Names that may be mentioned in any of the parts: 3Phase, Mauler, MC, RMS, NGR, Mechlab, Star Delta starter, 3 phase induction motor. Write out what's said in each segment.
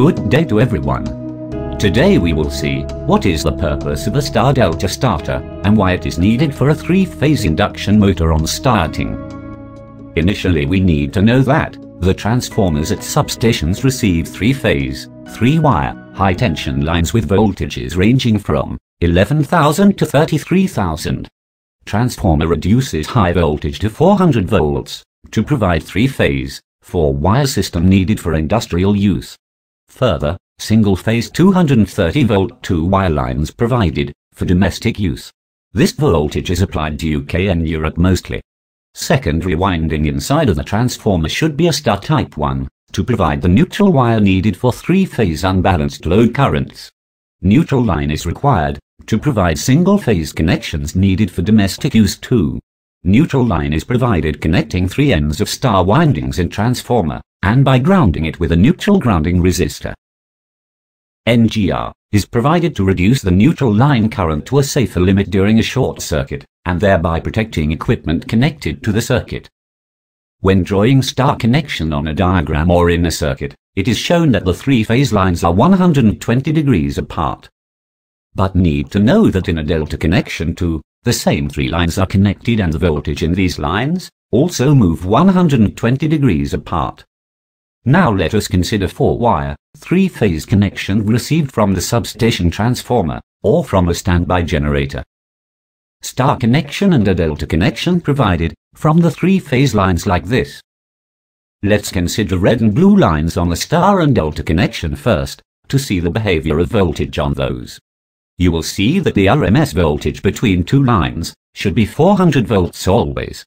Good day to everyone. Today we will see what is the purpose of a Star Delta starter and why it is needed for a three-phase induction motor on starting. Initially we need to know that the transformers at substations receive three-phase, three-wire, high-tension lines with voltages ranging from 11,000 to 33,000. Transformer reduces high voltage to 400 volts to provide three-phase, four-wire system needed for industrial use. Further, single-phase 230-volt two-wire lines provided for domestic use. This voltage is applied to UK and Europe mostly. Secondary winding inside of the transformer should be a star type 1, to provide the neutral wire needed for three-phase unbalanced load currents. Neutral line is required, to provide single-phase connections needed for domestic use too. Neutral line is provided connecting three ends of star windings in transformer, and by grounding it with a neutral grounding resistor. NGR is provided to reduce the neutral line current to a safer limit during a short circuit, and thereby protecting equipment connected to the circuit. When drawing star connection on a diagram or in a circuit, it is shown that the three-phase lines are 120 degrees apart. But need to know that in a delta connection too, the same three lines are connected and the voltage in these lines also move 120 degrees apart. Now let us consider four-wire, three-phase connection received from the substation transformer, or from a standby generator. Star connection and a delta connection provided from the three-phase lines like this. Let's consider red and blue lines on the star and delta connection first, to see the behavior of voltage on those. You will see that the RMS voltage between two lines should be 400 volts always.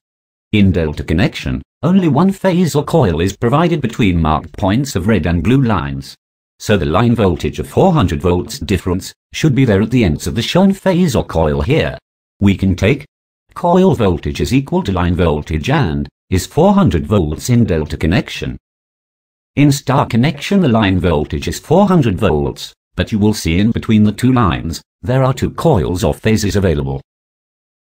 In delta connection, only one phase or coil is provided between marked points of red and blue lines. So the line voltage of 400 volts difference should be there at the ends of the shown phase or coil here. We can take coil voltage is equal to line voltage and is 400 volts in delta connection. In star connection the line voltage is 400 volts, but you will see in between the two lines, there are two coils or phases available.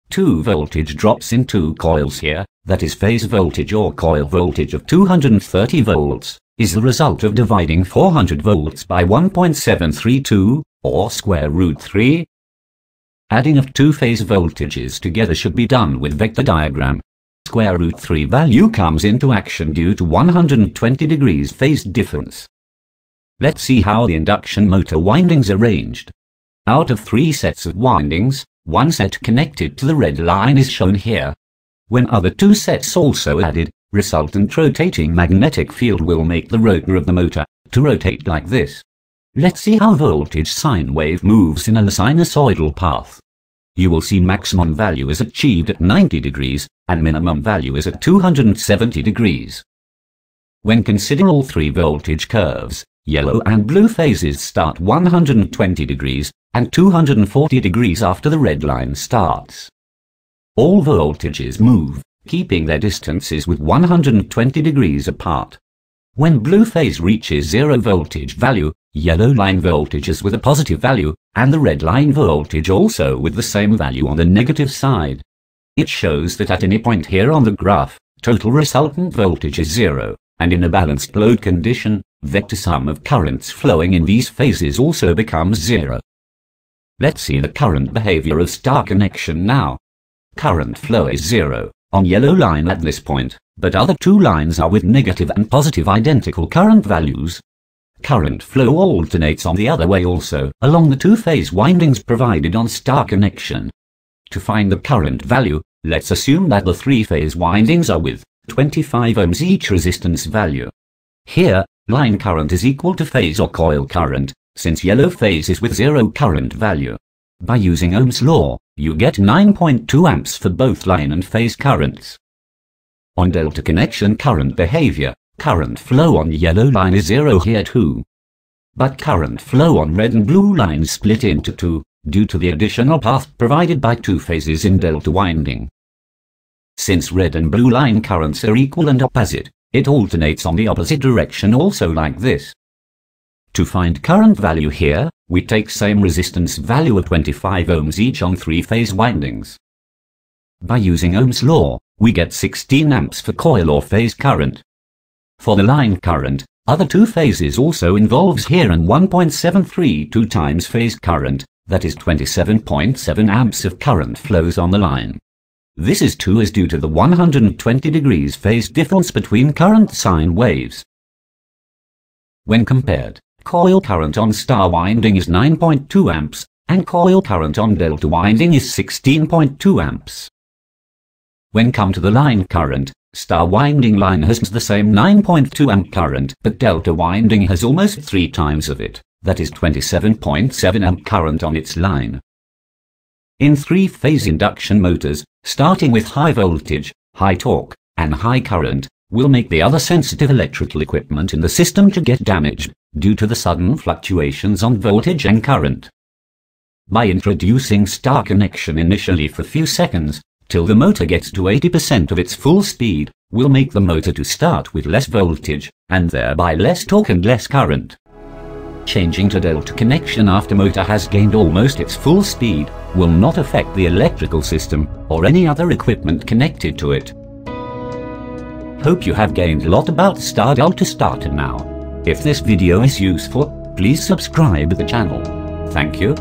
Two voltage drops in two coils here, that is phase voltage or coil voltage of 230 volts, is the result of dividing 400 volts by 1.732, or square root 3. Adding of two phase voltages together should be done with vector diagram. Square root 3 value comes into action due to 120 degrees phase difference. Let's see how the induction motor windings are arranged. Out of three sets of windings, one set connected to the red line is shown here. When other two sets also added, resultant rotating magnetic field will make the rotor of the motor to rotate like this. Let's see how voltage sine wave moves in a sinusoidal path. You will see maximum value is achieved at 90 degrees, and minimum value is at 270 degrees. When consider all three voltage curves, yellow and blue phases start 120 degrees, and 240 degrees after the red line starts. All voltages move, keeping their distances with 120 degrees apart. When blue phase reaches zero voltage value, yellow line voltage is with a positive value, and the red line voltage also with the same value on the negative side. It shows that at any point here on the graph, total resultant voltage is zero, and in a balanced load condition, vector sum of currents flowing in these phases also becomes zero. Let's see the current behavior of star connection now. Current flow is zero on yellow line at this point, but other two lines are with negative and positive identical current values. Current flow alternates on the other way also, along the two-phase windings provided on star connection. To find the current value, let's assume that the three-phase windings are with 25 ohms each resistance value. Here, line current is equal to phase or coil current, since yellow phase is with zero current value. By using Ohm's law, you get 9.2 amps for both line and phase currents. On delta connection current behavior, current flow on yellow line is zero here too. But current flow on red and blue lines split into two, due to the additional path provided by two phases in delta winding. Since red and blue line currents are equal and opposite, it alternates on the opposite direction also like this. To find current value here, we take same resistance value of 25 ohms each on three-phase windings. By using Ohm's law, we get 16 amps for coil or phase current. for the line current. Other two phases also involves here an 1.732 times phase current, that is 27.7 amps of current flows on the line. This is due to the 120 degrees phase difference between current sine waves. When compared, coil current on star winding is 9.2 amps, and coil current on delta winding is 16.2 amps. When come to the line current, star winding line has the same 9.2 amp current, but delta winding has almost 3 times of it, that is 27.7 amp current on its line. In three-phase induction motors, starting with high voltage, high torque, and high current, will make the other sensitive electrical equipment in the system to get damaged, due to the sudden fluctuations on voltage and current. By introducing star connection initially for few seconds, till the motor gets to 80% of its full speed, will make the motor to start with less voltage, and thereby less torque and less current. Changing to delta connection after motor has gained almost its full speed, will not affect the electrical system, or any other equipment connected to it. Hope you have gained a lot about Star Delta starter now. If this video is useful, please subscribe the channel. Thank you.